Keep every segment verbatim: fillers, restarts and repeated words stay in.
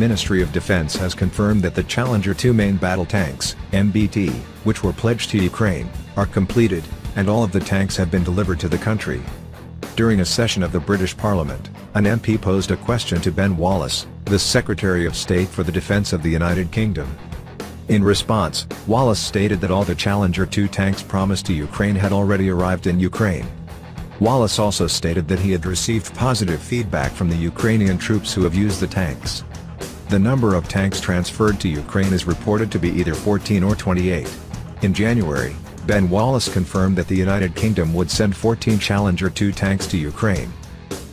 Ministry of Defense has confirmed that the Challenger two main battle tanks, M B T, which were pledged to Ukraine, are completed, and all of the tanks have been delivered to the country. During a session of the British Parliament, an M P posed a question to Ben Wallace, the Secretary of State for the Defence of the United Kingdom. In response, Wallace stated that all the Challenger two tanks promised to Ukraine had already arrived in Ukraine. Wallace also stated that he had received positive feedback from the Ukrainian troops who have used the tanks. The number of tanks transferred to Ukraine is reported to be either fourteen or twenty-eight. In January, Ben Wallace confirmed that the United Kingdom would send fourteen Challenger two tanks to Ukraine.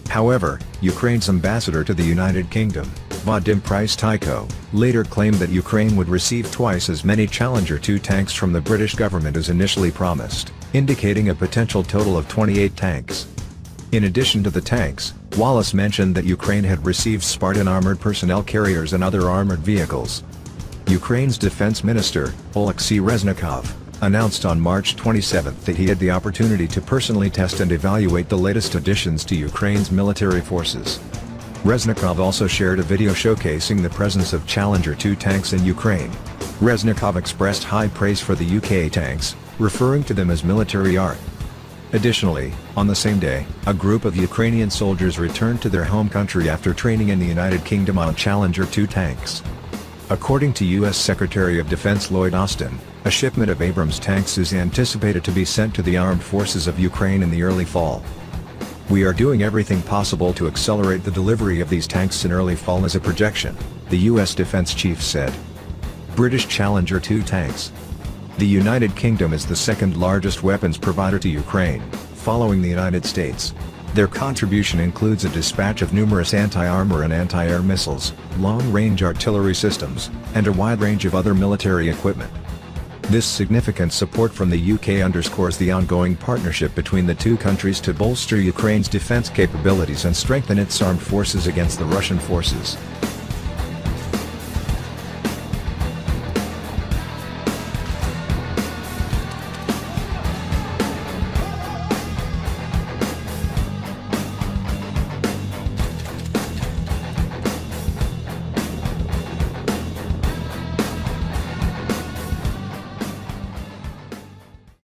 However, Ukraine's ambassador to the United Kingdom, Vadym Prystaiko, later claimed that Ukraine would receive twice as many Challenger two tanks from the British government as initially promised, indicating a potential total of twenty-eight tanks. In addition to the tanks, Wallace mentioned that Ukraine had received Spartan armored personnel carriers and other armored vehicles. Ukraine's defense minister, Oleksiy Reznikov, announced on March twenty-seventh that he had the opportunity to personally test and evaluate the latest additions to Ukraine's military forces. Reznikov also shared a video showcasing the presence of Challenger two tanks in Ukraine. Reznikov expressed high praise for the U K tanks, referring to them as military art. Additionally, on the same day, a group of Ukrainian soldiers returned to their home country after training in the United Kingdom on Challenger two tanks. According to U S Secretary of Defense Lloyd Austin, a shipment of Abrams tanks is anticipated to be sent to the armed forces of Ukraine in the early fall. "We are doing everything possible to accelerate the delivery of these tanks in early fall as a projection," the U S defense chief said. British Challenger two tanks. The United Kingdom is the second largest weapons provider to Ukraine, following the United States. Their contribution includes a dispatch of numerous anti-armor and anti-air missiles, long-range artillery systems, and a wide range of other military equipment. This significant support from the U K underscores the ongoing partnership between the two countries to bolster Ukraine's defense capabilities and strengthen its armed forces against the Russian forces.